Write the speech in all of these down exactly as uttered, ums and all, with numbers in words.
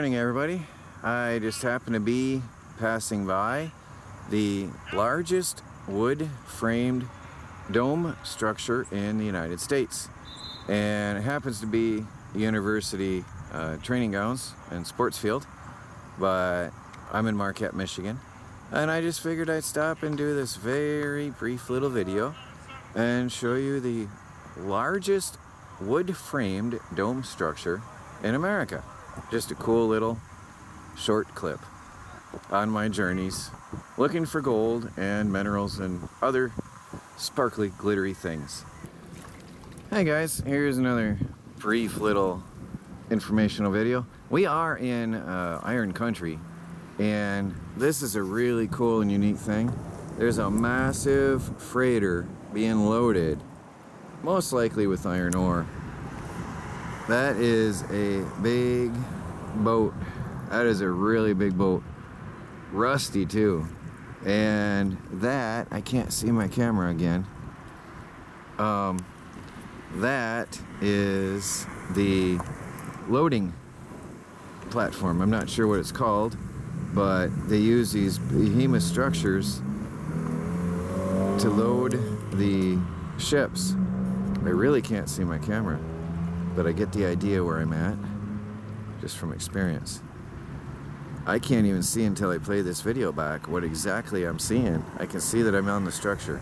morning, everybody. I just happen to be passing by the largest wood-framed dome structure in the United States, and it happens to be university uh, training grounds and sports field, but I'm in Marquette, Michigan, and I just figured I'd stop and do this very brief little video and show you the largest wood-framed dome structure in America. Just a cool little short clip on my journeys looking for gold and minerals and other sparkly, glittery things. Hey guys, here's another brief little informational video. We are in uh, Iron Country, and this is a really cool and unique thing. There's a massive freighter being loaded, most likely with iron ore. That is a big boat. That is a really big boat. Rusty too. And that, I can't see my camera again. Um, that is the loading platform. I'm not sure what it's called, but they use these behemoth structures to load the ships. I really can't see my camera, but I get the idea where I'm at, just from experience. I can't even see until I play this video back what exactly I'm seeing. I can see that I'm on the structure.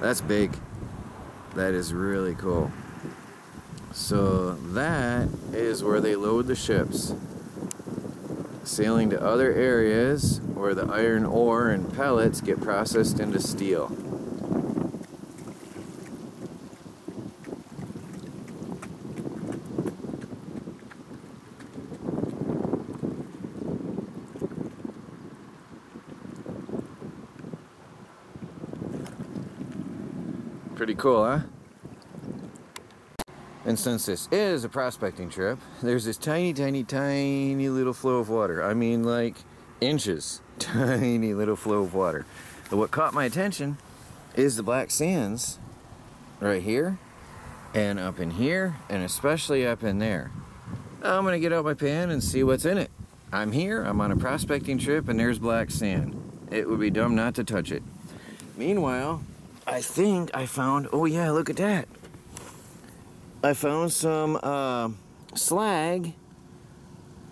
That's big. That is really cool. So that is where they load the ships, sailing to other areas where the iron ore and pellets get processed into steel. Pretty cool, huh? And since this is a prospecting trip, there's this tiny, tiny, tiny little flow of water. I mean, like inches. Tiny little flow of water. But what caught my attention is the black sands right here and up in here and especially up in there. I'm gonna get out my pan and see what's in it. I'm here, I'm on a prospecting trip, and there's black sand. It would be dumb not to touch it. Meanwhile, I think I found, oh yeah, look at that. I found some uh, slag,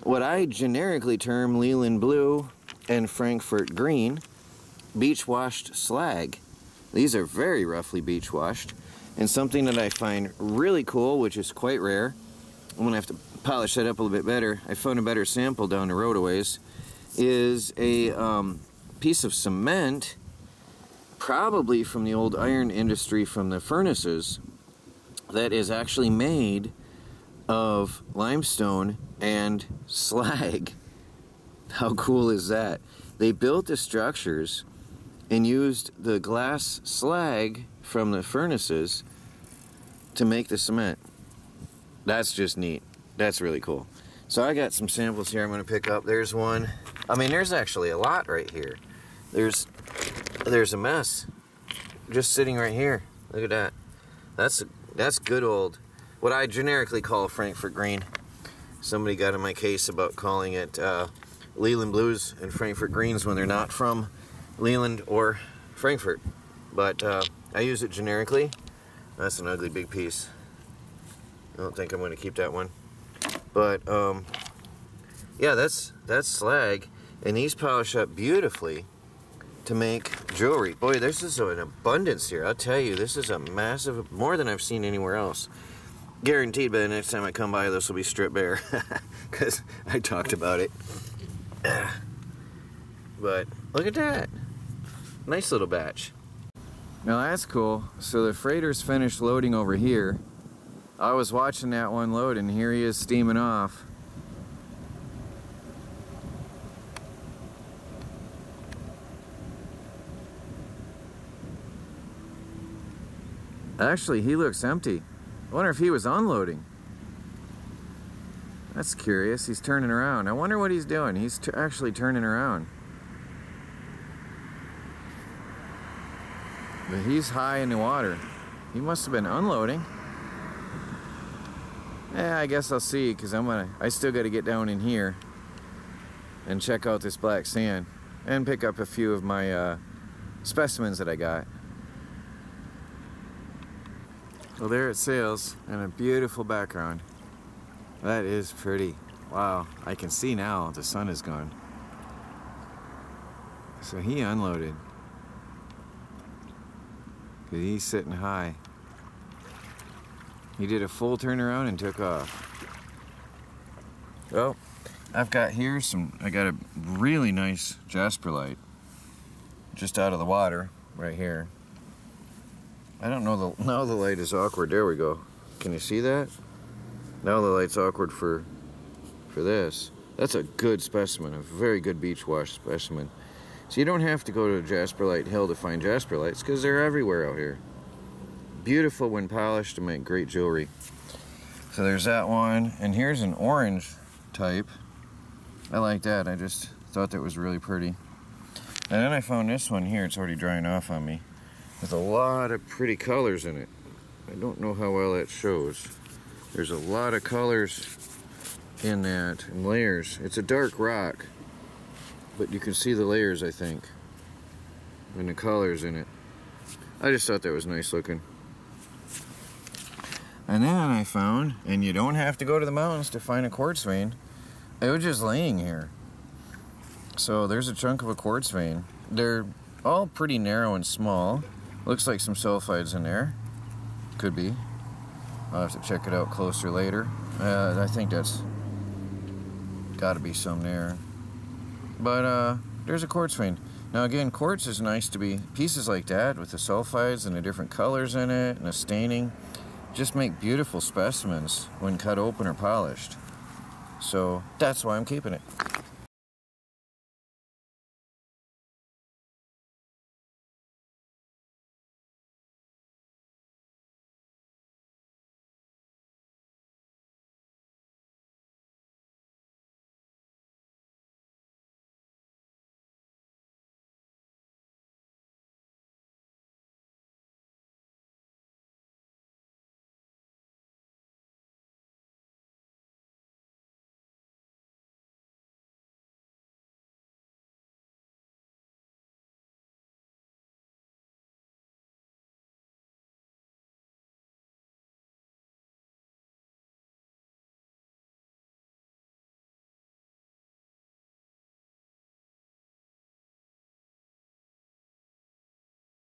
what I generically term Leland Blue and Frankfort green, beach washed slag. These are very roughly beach washed, and something that I find really cool, which is quite rare. I'm gonna have to polish that up a little bit better. I found a better sample down the road a ways, is a um, piece of cement, probably from the old iron industry from the furnaces, that is actually made of limestone and slag. How cool is that? They built the structures and used the glass slag from the furnaces to make the cement. That's just neat. That's really cool. So I got some samples here I'm going to pick up. There's one. I mean, there's actually a lot right here. There's There's a mess just sitting right here. Look at that. That's that's good old, what I generically call Frankfort green. Somebody got in my case about calling it uh, Leland Blues and Frankfort greens when they're not from Leland or Frankfort. But uh, I use it generically. That's an ugly big piece. I don't think I'm going to keep that one. But um, yeah, that's that's slag, and these polish up beautifully to make jewelry. Boy, this is an abundance here. I'll tell you, this is a massive, more than I've seen anywhere else. Guaranteed by the next time I come by, this will be stripped bare, because I talked about it. But look at that. Nice little batch. Now that's cool. So the freighter's finished loading over here. I was watching that one load, and here he is steaming off. Actually, he looks empty. I wonder if he was unloading. That's curious. He's turning around. I wonder what he's doing. He's t- actually turning around. But he's high in the water. He must have been unloading. Eh, I guess I'll see, because I'm gonna, I still got to get down in here and check out this black sand and pick up a few of my uh, specimens that I got. Well, there it sails and a beautiful background. That is pretty. Wow, I can see now the sun is gone. So he unloaded. Cause he's sitting high. He did a full turnaround and took off. Well, I've got here some, I got a really nice jasperite just out of the water right here. I don't know, the now the light is awkward. There we go. Can you see that? Now the light's awkward for for this. That's a good specimen, a very good beach wash specimen. So you don't have to go to Jasperlite Hill to find jasperlites because they're everywhere out here. Beautiful when polished to make great jewelry. So there's that one, and here's an orange type. I like that. I just thought that was really pretty. And then I found this one here. It's already drying off on me. There's a lot of pretty colors in it. I don't know how well that shows. There's a lot of colors in that, and layers. It's a dark rock, but you can see the layers, I think, and the colors in it. I just thought that was nice looking. And then I found, and you don't have to go to the mountains to find a quartz vein. It was just laying here. So there's a chunk of a quartz vein. They're all pretty narrow and small. Looks like some sulfides in there. Could be. I'll have to check it out closer later. Uh, I think that's gotta be some there. But uh, there's a quartz vein. Now again, quartz is nice to be, pieces like that with the sulfides and the different colors in it and the staining, just make beautiful specimens when cut open or polished. So that's why I'm keeping it.